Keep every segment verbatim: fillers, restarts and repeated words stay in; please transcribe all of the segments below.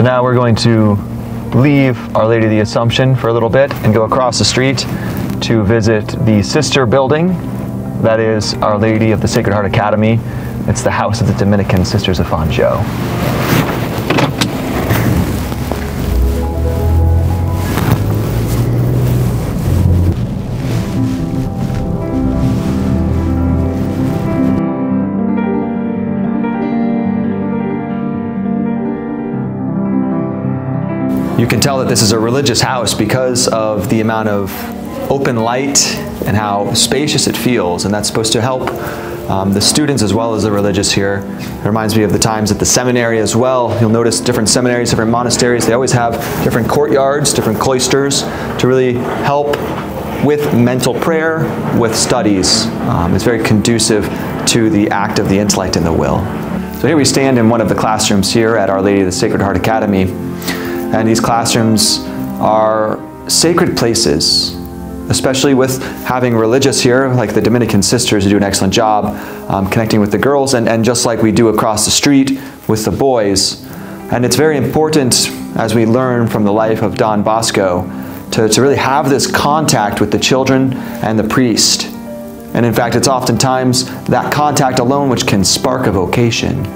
So now we're going to leave Our Lady of the Assumption for a little bit and go across the street to visit the sister building. That is Our Lady of the Sacred Heart Academy. It's the house of the Dominican Sisters of Fanjeaux. You can tell that this is a religious house because of the amount of open light and how spacious it feels, and that's supposed to help um, the students as well as the religious here. It reminds me of the times at the seminary as well. You'll notice different seminaries, different monasteries, they always have different courtyards, different cloisters to really help with mental prayer, with studies. Um, it's very conducive to the act of the intellect and the will. So here we stand in one of the classrooms here at Our Lady of the Sacred Heart Academy. And these classrooms are sacred places, especially with having religious here, like the Dominican sisters who do an excellent job um, connecting with the girls, and, and just like we do across the street with the boys. And it's very important, as we learn from the life of Don Bosco, to, to really have this contact with the children and the priest. And in fact, it's oftentimes that contact alone which can spark a vocation.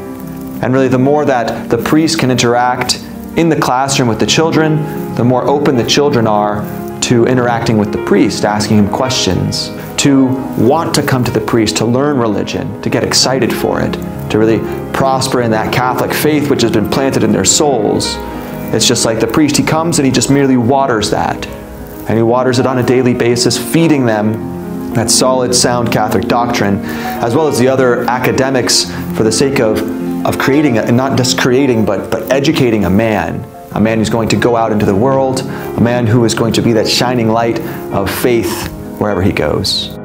And really, the more that the priest can interact in the classroom with the children, the more open the children are to interacting with the priest, asking him questions, to want to come to the priest, to learn religion, to get excited for it, to really prosper in that Catholic faith which has been planted in their souls. It's just like the priest, he comes and he just merely waters that. And he waters it on a daily basis, feeding them that solid, sound Catholic doctrine, as well as the other academics for the sake of of creating, and not just creating, but, but educating a man. A man who's going to go out into the world, a man who is going to be that shining light of faith wherever he goes.